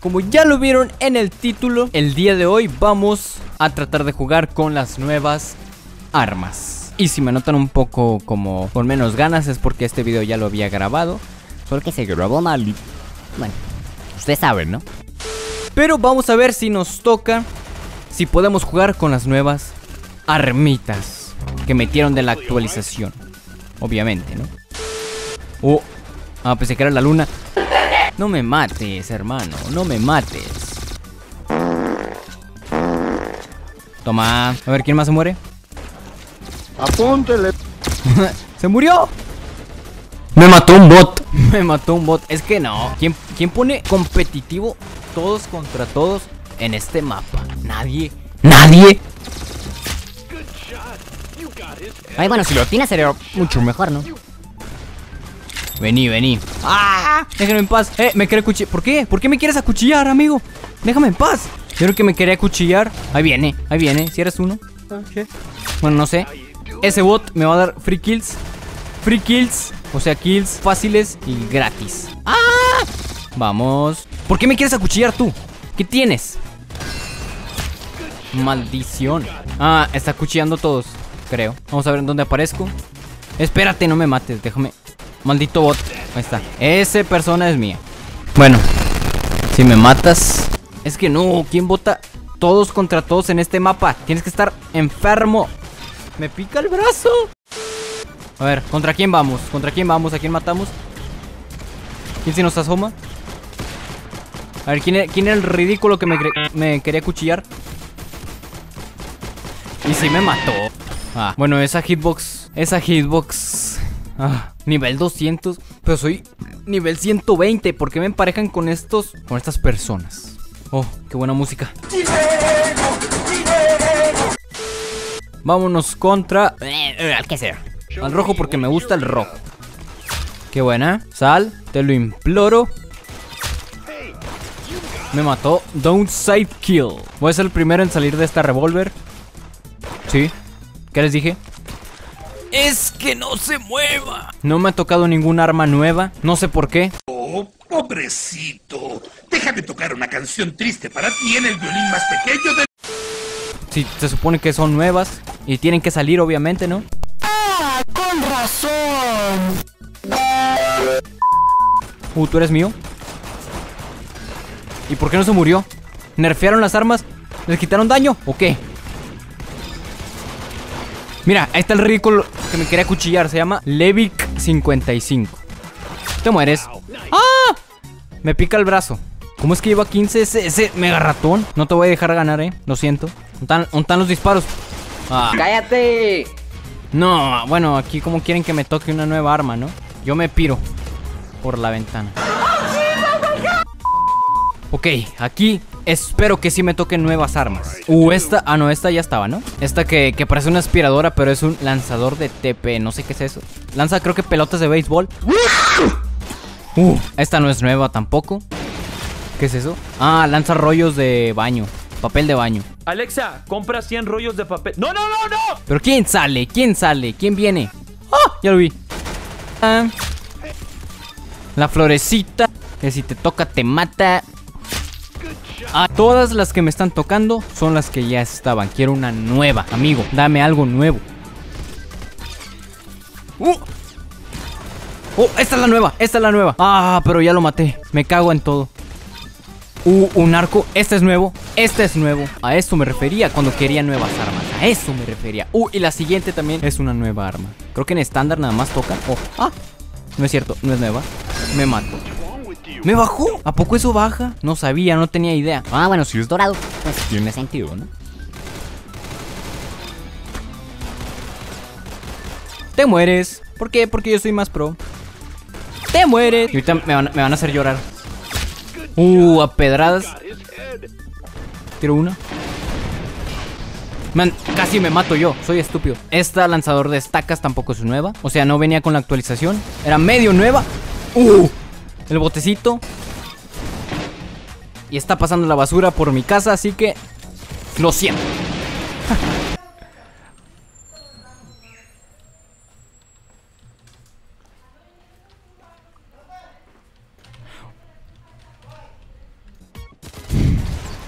Como ya lo vieron en el título, el día de hoy vamos a tratar de jugar con las nuevas armas. Y si me notan un poco como con menos ganas es porque este video ya lo había grabado. Solo que se grabó mal. Bueno, ustedes saben, ¿no? Pero vamos a ver si nos toca, si podemos jugar con las nuevas armitas que metieron de la actualización. Obviamente, ¿no? Oh, pensé que era la luna. No me mates, hermano, no me mates. Toma, a ver, ¿quién más se muere? Apúntele. ¡Se murió! Me mató un bot. Me mató un bot, es que no. ¿Quién pone competitivo todos contra todos en este mapa? Nadie. ¡Nadie! Ay, bueno, si lo tienes sería mucho mejor, ¿no? Vení. ¡Ah! Déjame en paz. Me quiere acuchillar. ¿Por qué? ¿Por qué me quieres acuchillar, amigo? Déjame en paz. Yo creo que me quería acuchillar. Ahí viene. Si eres uno. Okay. Bueno, no sé. Ese bot me va a dar free kills. O sea, kills fáciles y gratis. ¡Ah! Vamos. ¿Por qué me quieres acuchillar tú? ¿Qué tienes? Maldición. Ah, está acuchillando todos, creo. Vamos a ver en dónde aparezco. Espérate, no me mates. Déjame. Maldito bot. Ahí está. Esa persona es mía. Bueno, si me matas. Es que no, ¿quién vota todos contra todos en este mapa? Tienes que estar enfermo. Me pica el brazo. A ver, ¿contra quién vamos? ¿A quién matamos? ¿Quién se nos asoma? A ver, ¿quién era el ridículo que me quería cuchillar? Y sí me mató. Ah, bueno, esa hitbox. Ah, nivel 200, pero soy nivel 120, ¿por qué me emparejan con estos, con estas personas? Oh, qué buena música. Vámonos contra ¿qué será? Al rojo porque me gusta el rojo. Qué buena. Sal, te lo imploro. Me mató. Don't side kill. Voy a ser el primero en salir de esta revólver. Sí. ¿Qué les dije? Es que no se mueva. No me ha tocado ningún arma nueva. No sé por qué. Oh, pobrecito. Déjame tocar una canción triste para ti en el violín más pequeño de... Sí, se supone que son nuevas y tienen que salir, obviamente, ¿no? ¡Ah, con razón! ¿Tú eres mío? ¿Y por qué no se murió? ¿Nerfearon las armas? ¿Les quitaron daño o qué? Mira, ahí está el ridículo que me quería acuchillar. Se llama Levic 55. Te mueres. ¡Ah! Me pica el brazo. ¿Cómo es que lleva 15 ese mega ratón? No te voy a dejar ganar, lo siento. ¿Dónde están los disparos? Ah. ¡Cállate! No, bueno, aquí como quieren que me toque una nueva arma, ¿no? Yo me piro por la ventana. Ok, aquí espero que sí me toquen nuevas armas. Esta, no, esta ya estaba, ¿no? Esta que parece una aspiradora, pero es un lanzador de TP, no sé qué es eso. Lanza, creo que pelotas de béisbol. Esta no es nueva tampoco. ¿Qué es eso? Ah, lanza rollos de baño, papel de baño. Alexa, compra 100 rollos de papel. ¡No, no, no, no! ¿Pero quién sale? ¿Quién viene? ¡Ah! Ya lo vi. La florecita, que si te toca te mata. Todas las que me están tocando son las que ya estaban. Quiero una nueva, amigo. Dame algo nuevo. Oh, esta es la nueva, Ah, pero ya lo maté. Me cago en todo. Un arco. Este es nuevo, A eso me refería cuando quería nuevas armas. A eso me refería. Y la siguiente también es una nueva arma. Creo que en estándar nada más toca. No es cierto, no es nueva. Me mato. ¿Me bajó? ¿A poco eso baja? No sabía, no tenía idea. Ah, bueno, si es dorado, pues tiene sentido, ¿no? Te mueres. ¿Por qué? Porque yo soy más pro. Te mueres. Y ahorita me van a hacer llorar. A pedradas. Tiro una. Man, casi me mato yo, soy estúpido. Esta lanzador de estacas tampoco es nueva. O sea, no venía con la actualización. Era medio nueva. El botecito. Y está pasando la basura por mi casa, así que lo siento.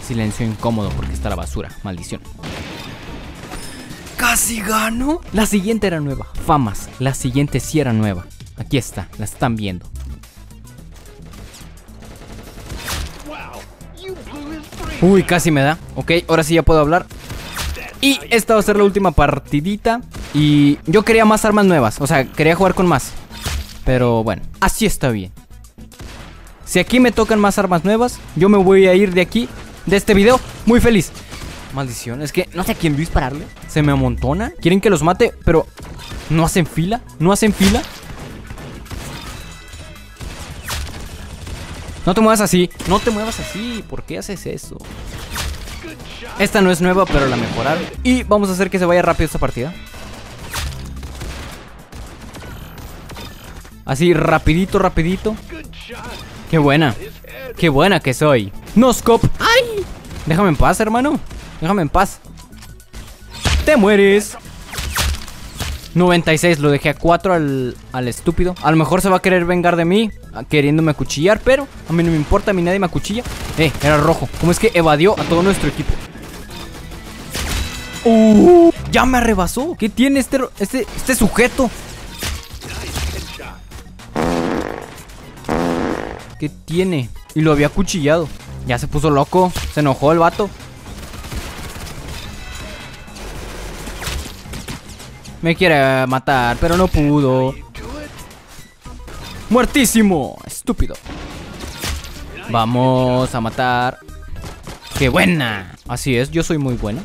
Silencio incómodo porque está la basura, maldición. ¿Casi gano? La siguiente era nueva, famas. La siguiente sí era nueva. Aquí está, la están viendo. Uy, casi me da. Ok, ahora sí ya puedo hablar. Y esta va a ser la última partidita. Y yo quería más armas nuevas. O sea, quería jugar con más. Pero bueno, así está bien. Si aquí me tocan más armas nuevas, yo me voy a ir de aquí, de este video, muy feliz. Maldición, es que no sé a quién dispararle. Se me amontona. Quieren que los mate, pero no hacen fila. No hacen fila. No te muevas así, no te muevas así. ¿Por qué haces eso? Esta no es nueva, pero la mejoraron. Y vamos a hacer que se vaya rápido esta partida. Así, rapidito, rapidito. ¡Qué buena! ¡Qué buena que soy! ¡No scope! ¡Ay! Déjame en paz, hermano. Déjame en paz. ¡Te mueres! 96, lo dejé a 4 al estúpido. A lo mejor se va a querer vengar de mí queriéndome acuchillar, pero a mí no me importa, a mí nadie me acuchilla. Era rojo. ¿Cómo es que evadió a todo nuestro equipo? ¡Ya me arrebasó! ¿Qué tiene este sujeto? ¿Qué tiene? Y lo había acuchillado. Ya se puso loco, se enojó el vato. Me quiere matar, pero no pudo. ¡Muertísimo! ¡Estúpido! Vamos a matar. ¡Qué buena! Así es, yo soy muy bueno.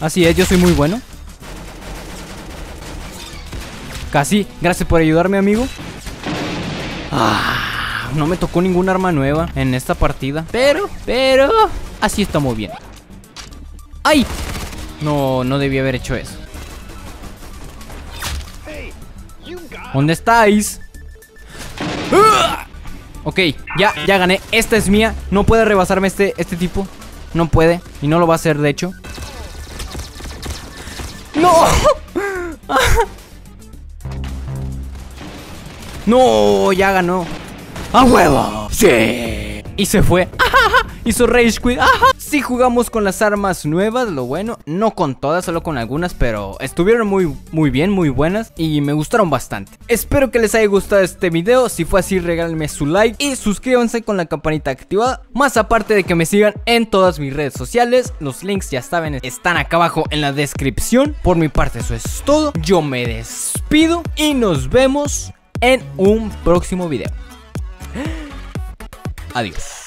Así es, yo soy muy bueno. Casi, gracias por ayudarme, amigo. No me tocó ningún arma nueva en esta partida. Pero así está muy bien. ¡Ay! No debí haber hecho eso. ¿Dónde estáis? Ok, ya gané. Esta es mía. No puede rebasarme este tipo. No puede. Y no lo va a hacer, de hecho. ¡No! ¡No! Ya ganó. ¡A huevo! ¡Sí! Y se fue. ¡Ajaja! Hizo Rage Quit. ¡Ajaja! Sí jugamos con las armas nuevas, lo bueno. No con todas, solo con algunas, pero estuvieron muy bien, muy buenas. Y me gustaron bastante. Espero que les haya gustado este video. Si fue así, regálenme su like y suscríbanse con la campanita activada. Más aparte de que me sigan en todas mis redes sociales. Los links, ya saben, están acá abajo en la descripción. Por mi parte, eso es todo. Yo me despido y nos vemos en un próximo video. Adiós.